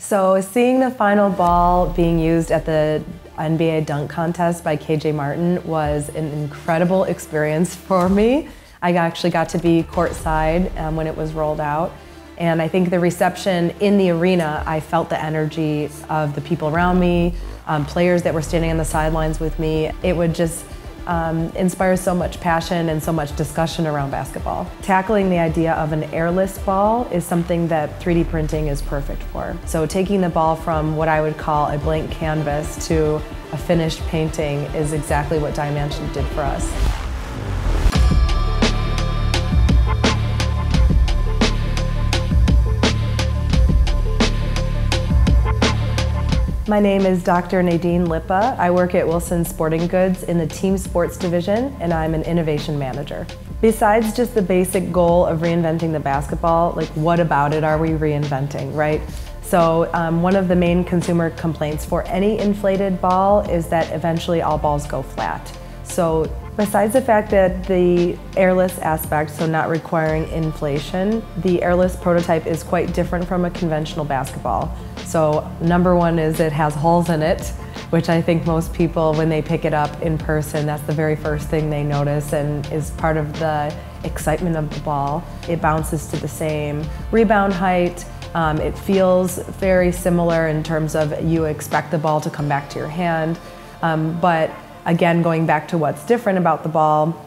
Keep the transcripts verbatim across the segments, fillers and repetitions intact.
So seeing the final ball being used at the N B A dunk contest by K J Martin was an incredible experience for me. I actually got to be courtside um, when it was rolled out. And I think the reception in the arena, I felt the energy of the people around me, um, players that were standing on the sidelines with me. It would just um, inspire so much passion and so much discussion around basketball. Tackling the idea of an airless ball is something that three D printing is perfect for. So taking the ball from what I would call a blank canvas to a finished painting is exactly what DyeMansion did for us. My name is Doctor Nadine Lippa. I work at Wilson Sporting Goods in the Team Sports Division, and I'm an Innovation Manager. Besides just the basic goal of reinventing the basketball, like what about it are we reinventing, right? So um, one of the main consumer complaints for any inflated ball is that eventually all balls go flat. So besides the fact that the airless aspect, so not requiring inflation, the airless prototype is quite different from a conventional basketball. So number one is it has holes in it, which I think most people, when they pick it up in person, that's the very first thing they notice and is part of the excitement of the ball. It bounces to the same rebound height. Um, it feels very similar in terms of you expect the ball to come back to your hand. Um, but again, going back to what's different about the ball,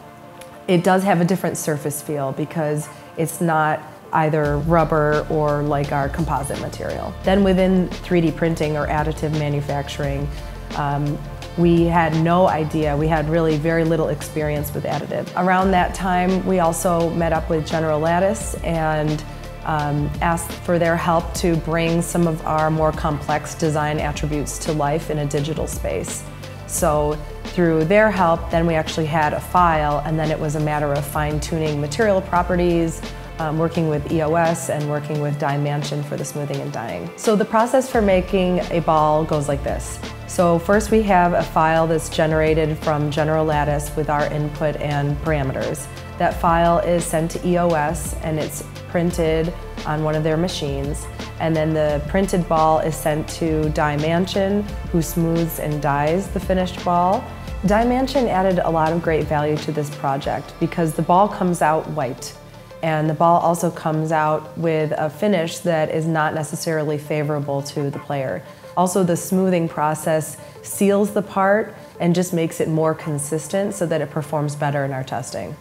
it does have a different surface feel because it's not either rubber or like our composite material. Then within three D printing or additive manufacturing, um, we had no idea, we had really very little experience with additive. Around that time, we also met up with General Lattice and um, asked for their help to bring some of our more complex design attributes to life in a digital space. So through their help, then we actually had a file, and then it was a matter of fine-tuning material properties, Um, working with E O S and working with DyeMansion for the smoothing and dyeing. So the process for making a ball goes like this. So first we have a file that's generated from General Lattice with our input and parameters. That file is sent to E O S and it's printed on one of their machines. And then the printed ball is sent to DyeMansion, who smooths and dyes the finished ball. DyeMansion added a lot of great value to this project because the ball comes out white. And the ball also comes out with a finish that is not necessarily favorable to the player. Also, the smoothing process seals the part and just makes it more consistent so that it performs better in our testing.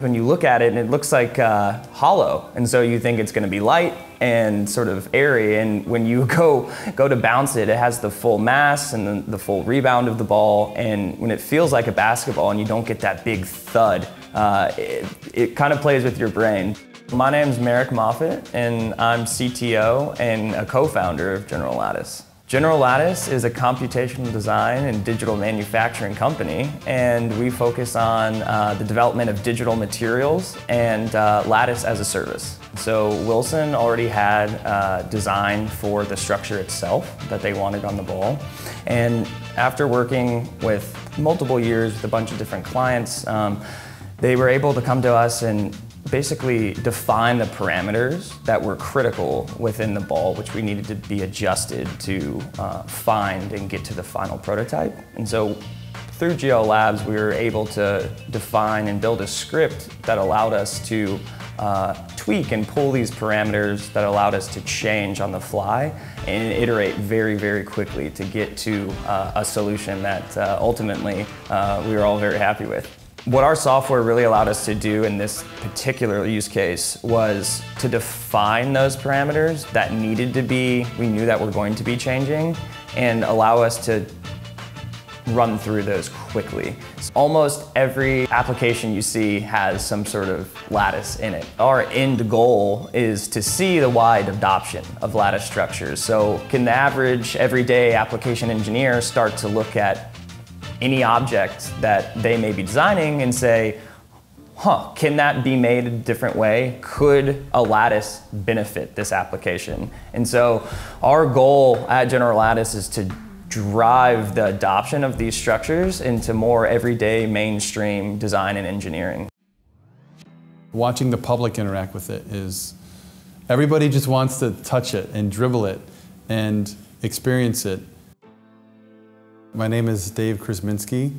When you look at it, and it looks like uh, hollow, and so you think it's going to be light and sort of airy, and when you go, go to bounce it, it has the full mass and the, the full rebound of the ball, and when it feels like a basketball and you don't get that big thud, uh, it, it kind of plays with your brain. My name's Marek Moffett, and I'm C T O and a co-founder of General Lattice. General Lattice is a computational design and digital manufacturing company, and we focus on uh, the development of digital materials and uh, Lattice as a service. So Wilson already had uh, design for the structure itself that they wanted on the ball, and after working with multiple years with a bunch of different clients, um, they were able to come to us and basically define the parameters that were critical within the ball, which we needed to be adjusted to uh, find and get to the final prototype. And so through G L Labs, we were able to define and build a script that allowed us to uh, tweak and pull these parameters that allowed us to change on the fly and iterate very, very quickly to get to uh, a solution that uh, ultimately uh, we were all very happy with. What our software really allowed us to do in this particular use case was to define those parameters that needed to be, we knew that were going to be changing, and allow us to run through those quickly. So almost every application you see has some sort of lattice in it. Our end goal is to see the wide adoption of lattice structures. So can the average everyday application engineer start to look at any object that they may be designing and say, huh, can that be made a different way? Could a lattice benefit this application? And so our goal at General Lattice is to drive the adoption of these structures into more everyday mainstream design and engineering. Watching the public interact with it is, everybody just wants to touch it and dribble it and experience it. My name is Dave Krzeminski,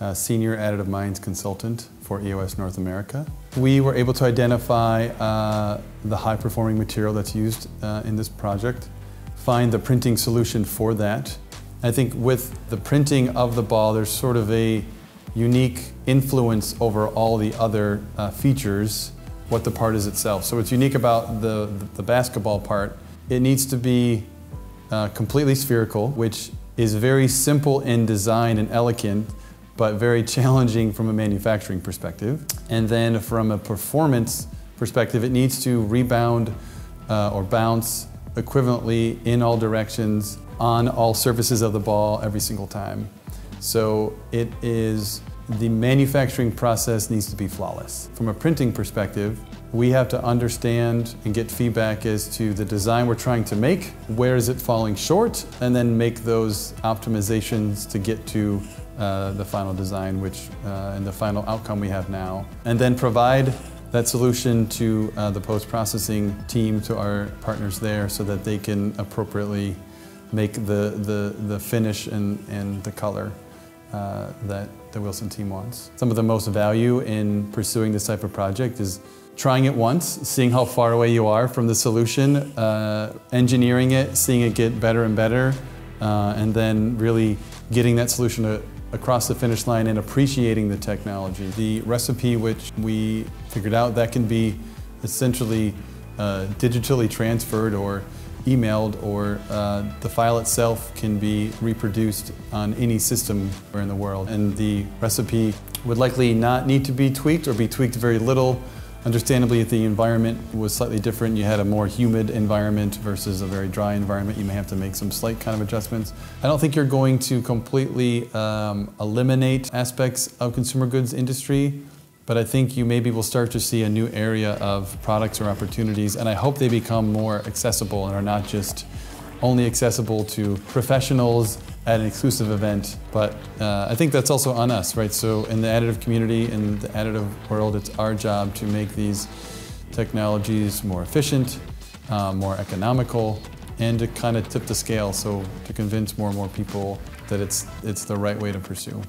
a Senior Additive Minds Consultant for E O S North America. We were able to identify uh, the high-performing material that's used uh, in this project, find the printing solution for that. I think with the printing of the ball, there's sort of a unique influence over all the other uh, features, what the part is itself. So what's unique about the, the basketball part, it needs to be uh, completely spherical, which is very simple in design and elegant, but very challenging from a manufacturing perspective. And then from a performance perspective, it needs to rebound uh, or bounce equivalently in all directions on all surfaces of the ball every single time. So it is, the manufacturing process needs to be flawless. From a printing perspective, we have to understand and get feedback as to the design we're trying to make, where is it falling short, and then make those optimizations to get to uh, the final design, which, uh, and the final outcome we have now. And then provide that solution to uh, the post-processing team, to our partners there, so that they can appropriately make the, the, the finish and, and the color uh, that the Wilson team wants. Some of the most value in pursuing this type of project is trying it once, seeing how far away you are from the solution, uh, engineering it, seeing it get better and better, uh, and then really getting that solution to, across the finish line and appreciating the technology. The recipe which we figured out, that can be essentially uh, digitally transferred or emailed, or uh, the file itself can be reproduced on any system in the world. And the recipe would likely not need to be tweaked or be tweaked very little. Understandably, if the environment was slightly different, you had a more humid environment versus a very dry environment, you may have to make some slight kind of adjustments. I don't think you're going to completely um, eliminate aspects of consumer goods industry, but I think you maybe will start to see a new area of products or opportunities, and I hope they become more accessible and are not just only accessible to professionals at an exclusive event. But uh, I think that's also on us, right? So in the additive community, in the additive world, it's our job to make these technologies more efficient, uh, more economical, and to kind of tip the scale, so to convince more and more people that it's, it's the right way to pursue.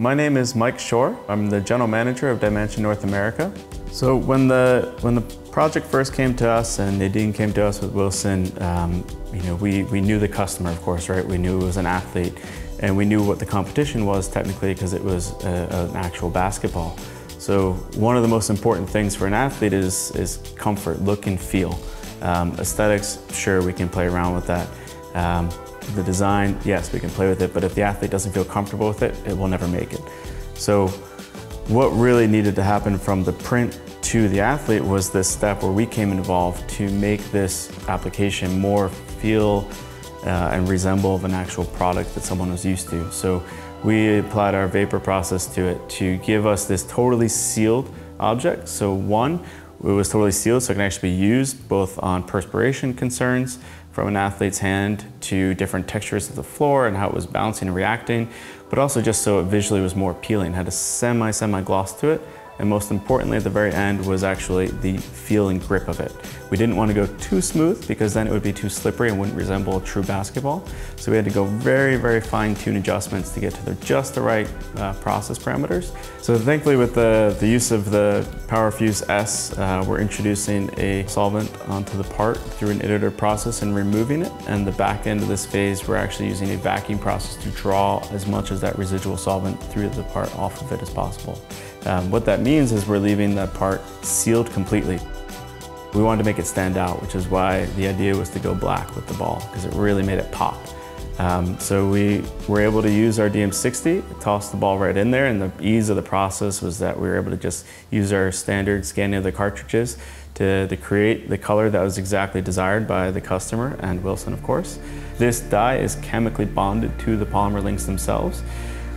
My name is Mike Schorr. I'm the General Manager of DyeMansion North America. So when the, when the project first came to us and Nadine came to us with Wilson, um, you know, we, we knew the customer, of course, right? We knew it was an athlete, and we knew what the competition was technically, because it was a, an actual basketball. So one of the most important things for an athlete is, is comfort, look and feel. Um, aesthetics, sure, we can play around with that. Um, The design, yes, we can play with it, but if the athlete doesn't feel comfortable with it, it will never make it. So what really needed to happen from the print to the athlete was this step where we came involved to make this application more feel uh, and resemble of an actual product that someone was used to. So we applied our vapor process to it to give us this totally sealed object. So one, it was totally sealed, so it can actually be used both on perspiration concerns from an athlete's hand to different textures of the floor and how it was bouncing and reacting, but also just so it visually was more appealing, had a semi-semi-gloss to it, and most importantly at the very end was actually the feel and grip of it. We didn't want to go too smooth because then it would be too slippery and wouldn't resemble a true basketball, so we had to go very, very fine-tuned adjustments to get to the, just the right uh, process parameters. So thankfully with the, the use of the PowerFuse S, uh, we're introducing a solvent onto the part through an iterative process and removing it, and the back end of this phase we're actually using a vacuum process to draw as much as that residual solvent through the part off of it as possible. Um, what that means is we're leaving that part sealed completely. We wanted to make it stand out, which is why the idea was to go black with the ball, because it really made it pop. Um, so we were able to use our D M sixty, toss the ball right in there, and the ease of the process was that we were able to just use our standard scanning of the cartridges to, to create the color that was exactly desired by the customer and Wilson, of course. This dye is chemically bonded to the polymer links themselves,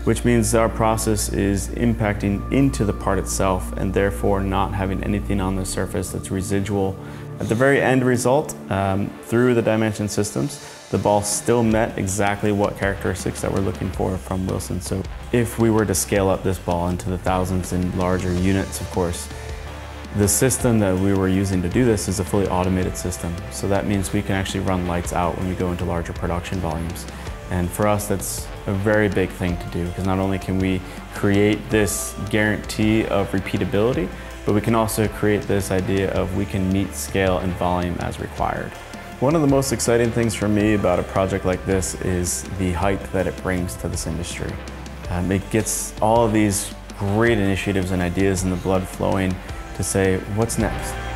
which means our process is impacting into the part itself and therefore not having anything on the surface that's residual. At the very end result, um, through the DyeMansion systems, the ball still met exactly what characteristics that we're looking for from Wilson. So if we were to scale up this ball into the thousands and larger units, of course, The system that we were using to do this is a fully automated system, so that means we can actually run lights out when we go into larger production volumes. And for us, that's a very big thing to do, because not only can we create this guarantee of repeatability, but we can also create this idea of we can meet scale and volume as required. One of the most exciting things for me about a project like this is the hype that it brings to this industry. Um, it gets all of these great initiatives and ideas in the blood flowing to say, what's next?